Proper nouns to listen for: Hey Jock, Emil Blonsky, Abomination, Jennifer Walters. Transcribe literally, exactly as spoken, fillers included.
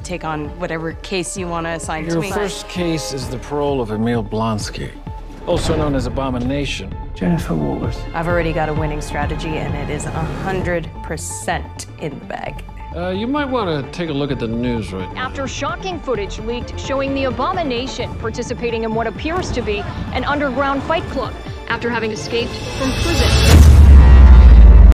to take on whatever case you want to assign Your to me. Your first case is the parole of Emil Blonsky, also known as Abomination. Jennifer Walters. I've already got a winning strategy, and it is one hundred percent in the bag. Uh, you might want to take a look at the news right now. After shocking footage leaked showing the Abomination participating in what appears to be an underground fight club after having escaped from prison.